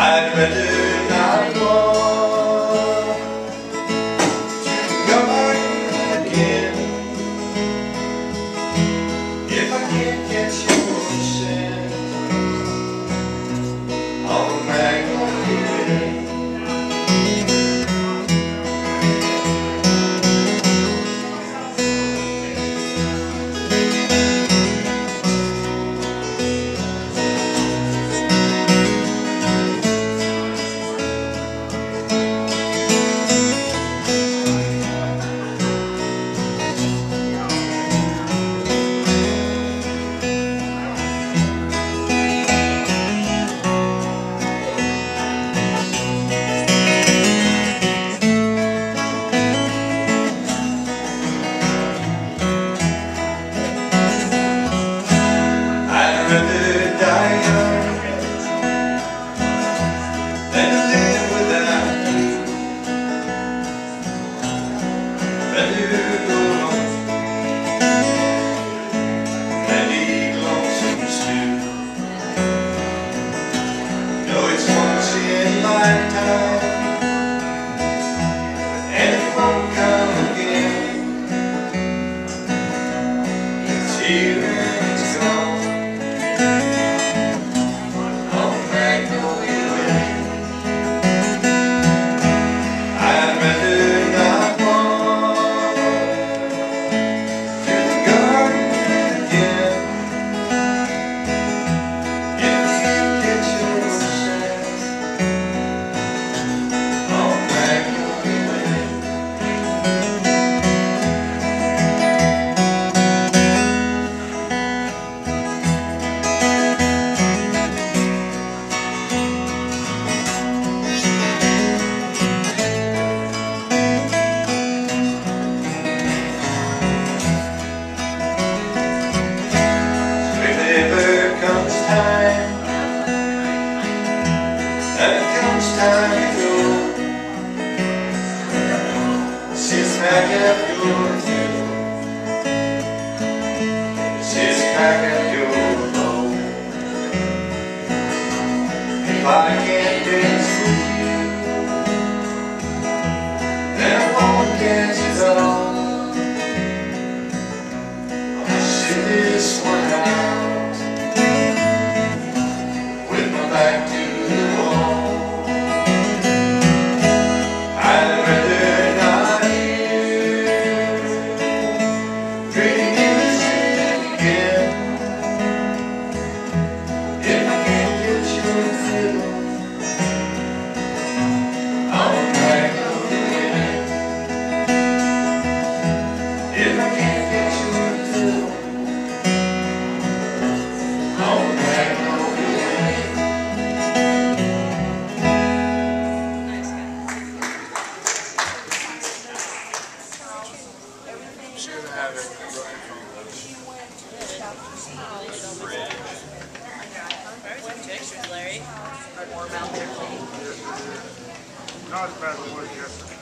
I'd rather not walk to go back again. If I can't catch your scent, I'll back on you and live without you. Better go home and eat lonesome stew. No, it's once in my time, and it won't come again. It's here and it's gone. Time to go, she's back at your door, she's back at your door. If I can't dance with you, then I won't dance at all. I'll sit this one out with my back to the wall. Pictures, Larry. Are warm out there, not as bad as it was yesterday.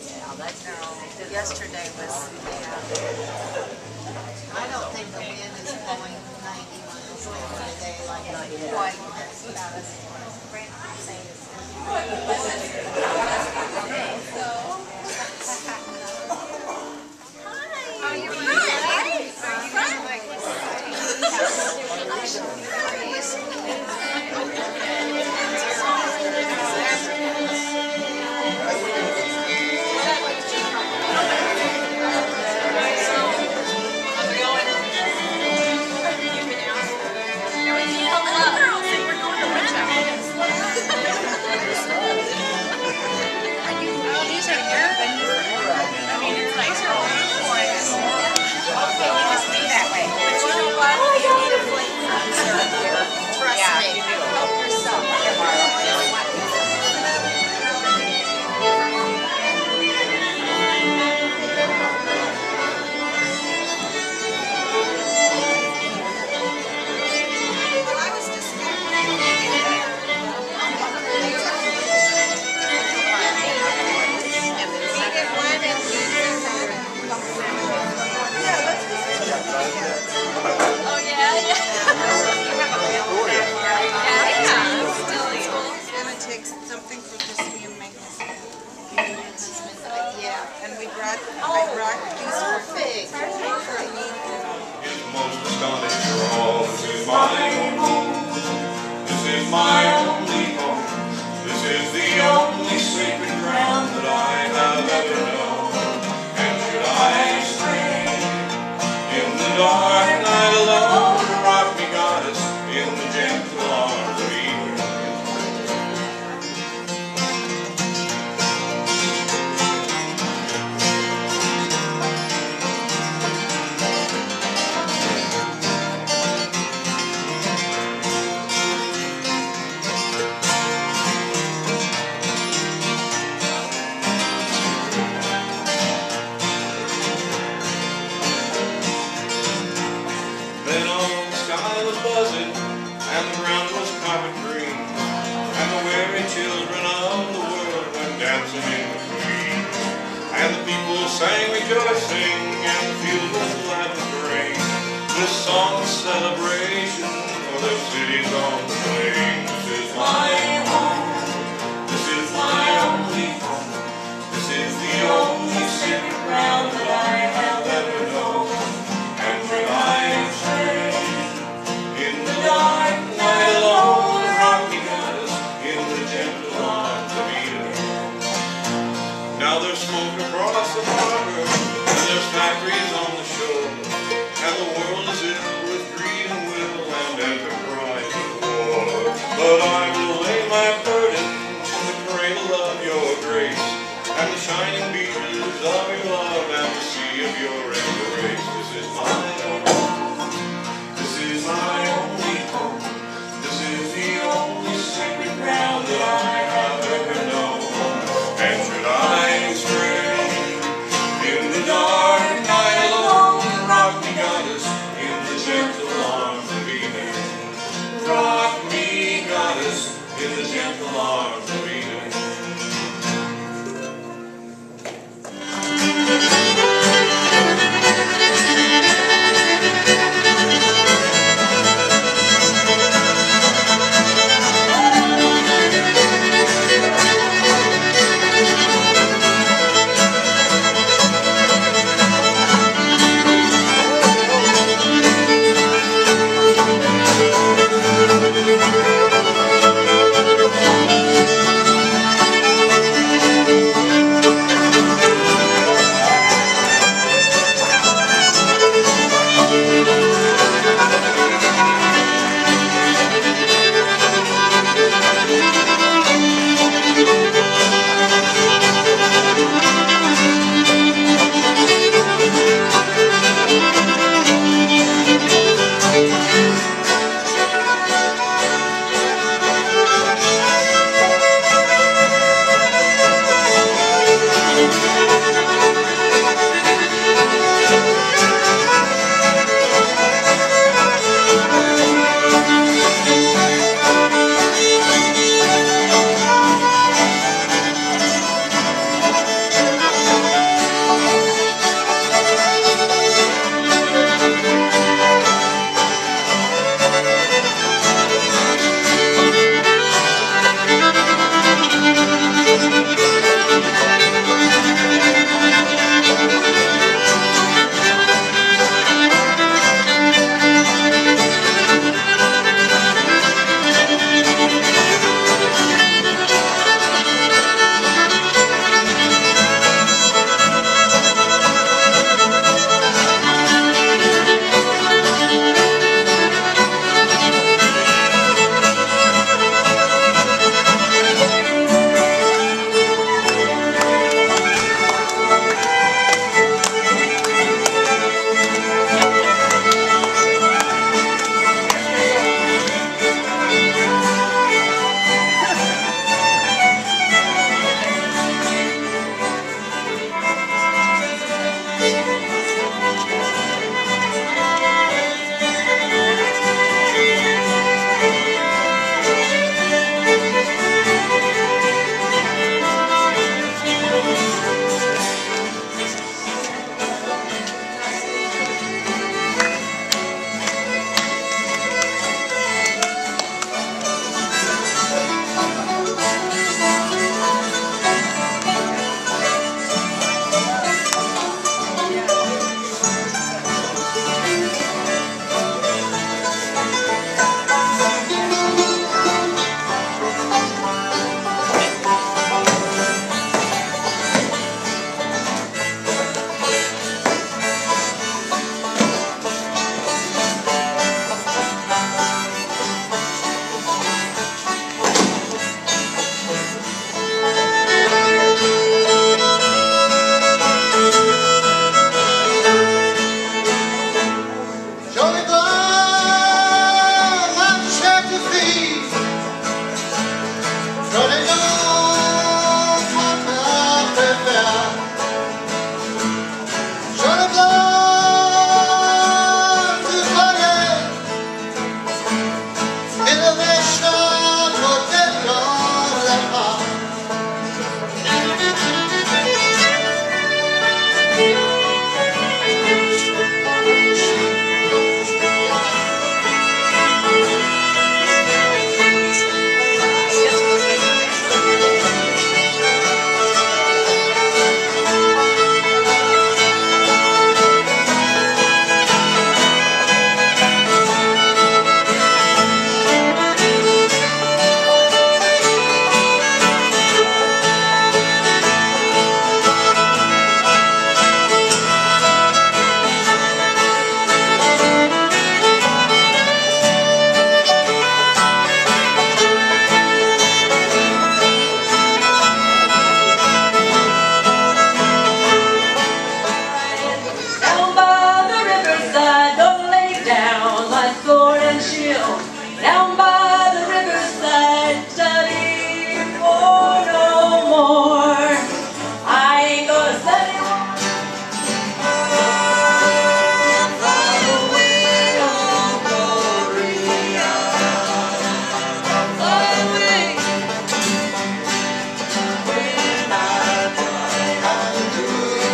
Yeah, that's no. Yesterday was. Yeah. I don't think the wind is blowing 90 miles an hour today, like quite about us. Brandon's saying it's hi. Oh, you're I brought these perfect. It's most astounding you're all. This is my home. This is my only home. This is the only sacred ground that I have ever known. And should I stray in the dark night alone, rock me goddess in the gentle arms of evening. And the ground was carpet green, and the weary children of the world went dancing in between. And the people sang rejoicing, and the field was glad with rain. This song of celebration for the city's on the plain. This is my home. This is my only home. This is the only sacred ground that I have ever known. And when I stray in the dark. Now there's smoke across the harbor, and there's factories on the shore, and the world is ill with greed and will and enterprise and war. But I will lay my burden in the cradle of your grace, and the shining beaches of your love and the sea of your embrace. This is my home. This is my only home. This is the only sacred ground that I have ever known. And should I Down by the riverside, study for no more. I ain't gonna study for the widow Gloria. When I die, I'll do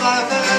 my best.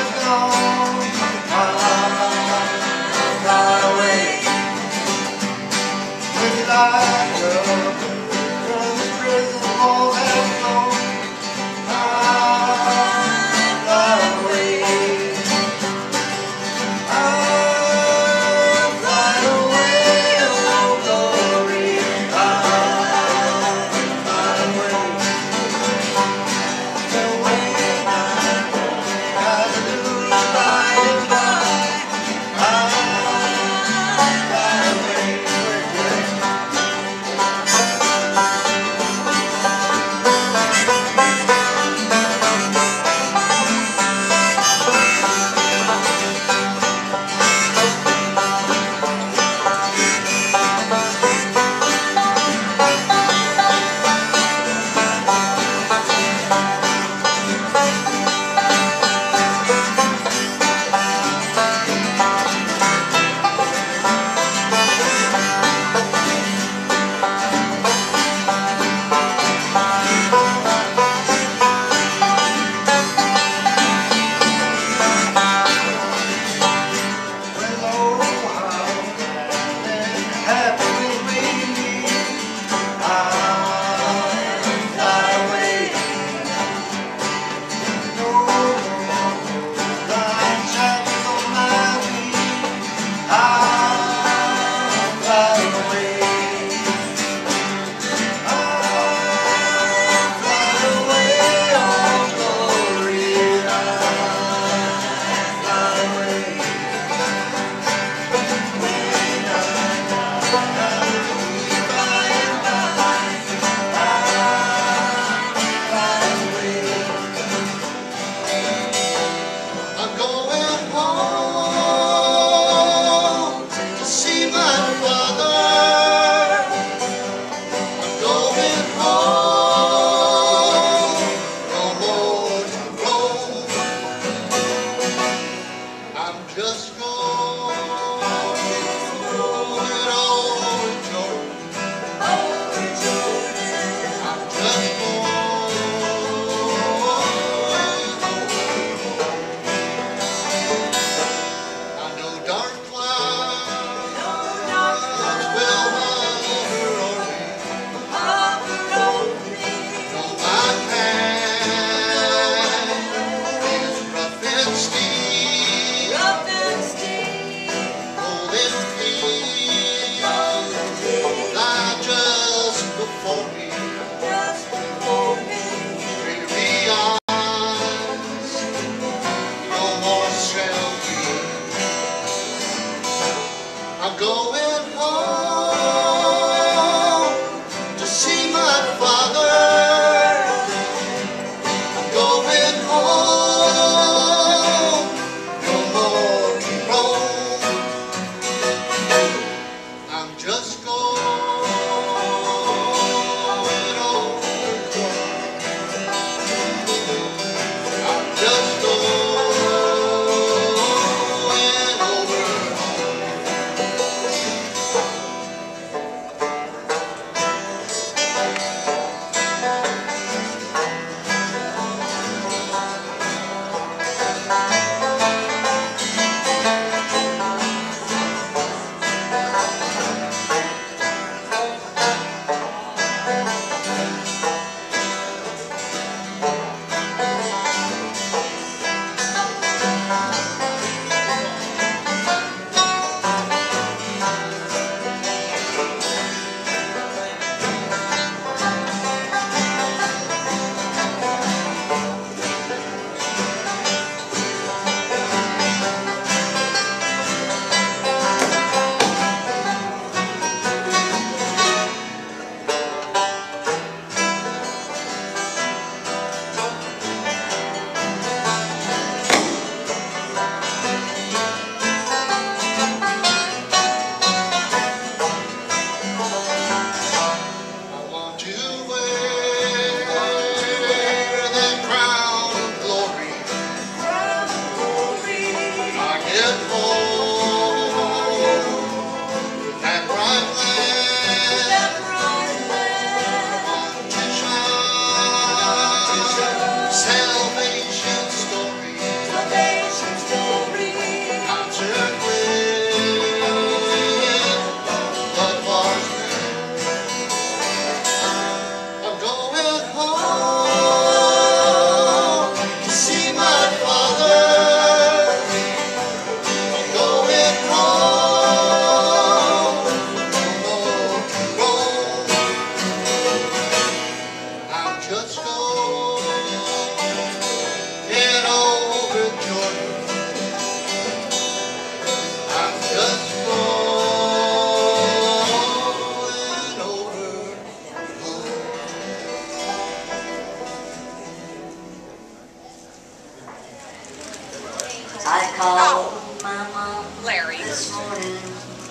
called Mama Larry this morning.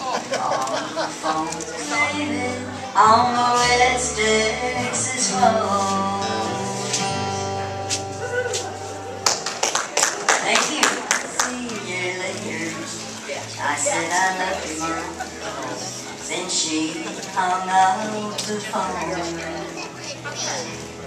On the phone on the West Texas road. Thank you. See you later. I said I love you, Mom. Then she hung up the phone. I got a heart that burns the fever.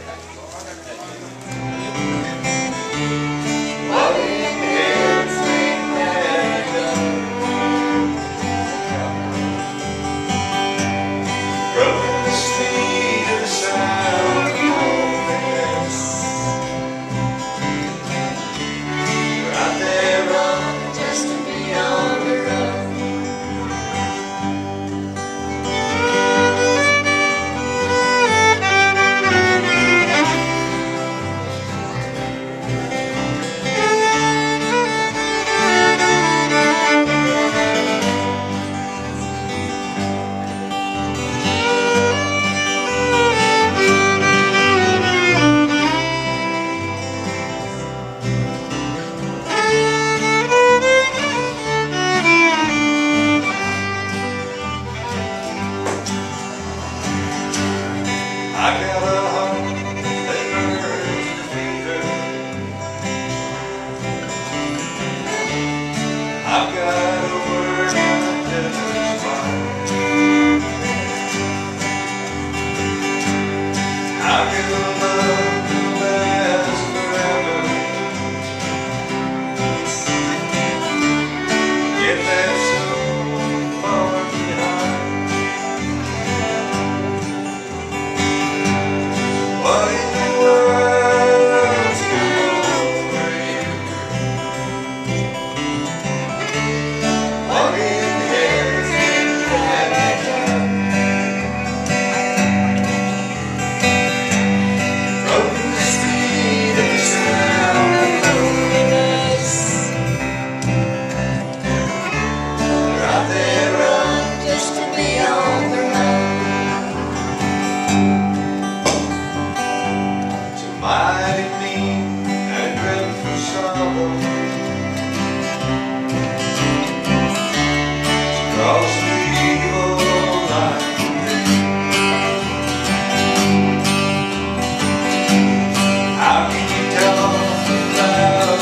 I've got a word that touches fire. I'll give a love that lasts forever. Get that soul far behind. Mighty mean and dreadful sorrow to cross the evil line. How can you tell about tomorrow?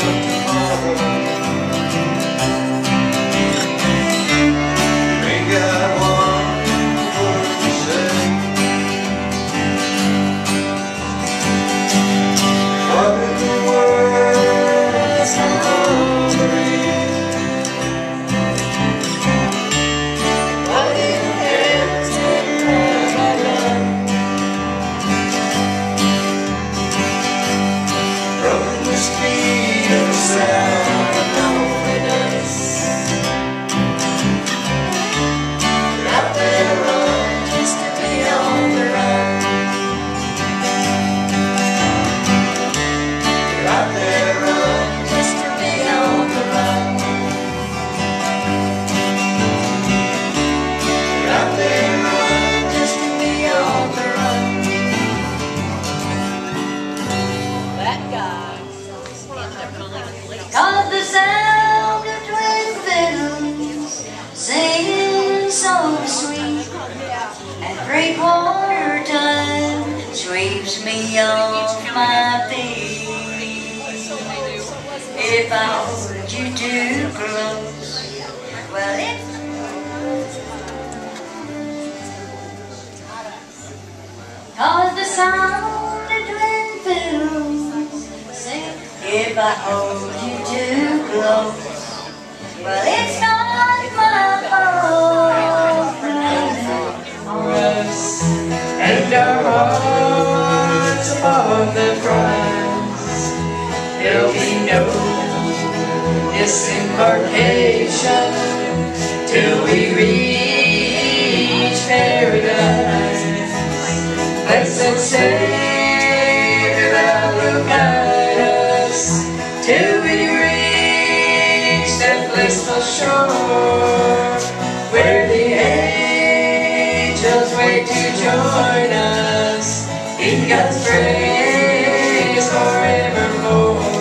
You ain't got one word to say. Caught the sound of twin fiddles singing so sweet, and three-quarter time sweeps me off my feet. If I hold you too close, well, if caught the sound of twin fiddles singing. If I hold you too close, well, it's not my fault. And our hearts on the prize, there'll be no disembarkation till we reach paradise. Blessed and Savior, thou wilt guide us till we reach that blissful shore where the angels wait to join us in God's praise forevermore.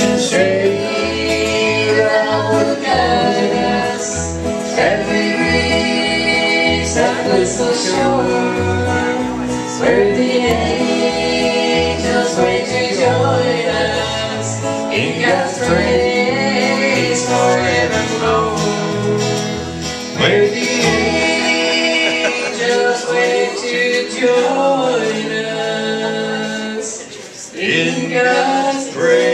ancient tree that would guide us every reach that crystal shore, where the angels wait to join us in God's praise forevermore. Where the angels wait to join us in God's praise.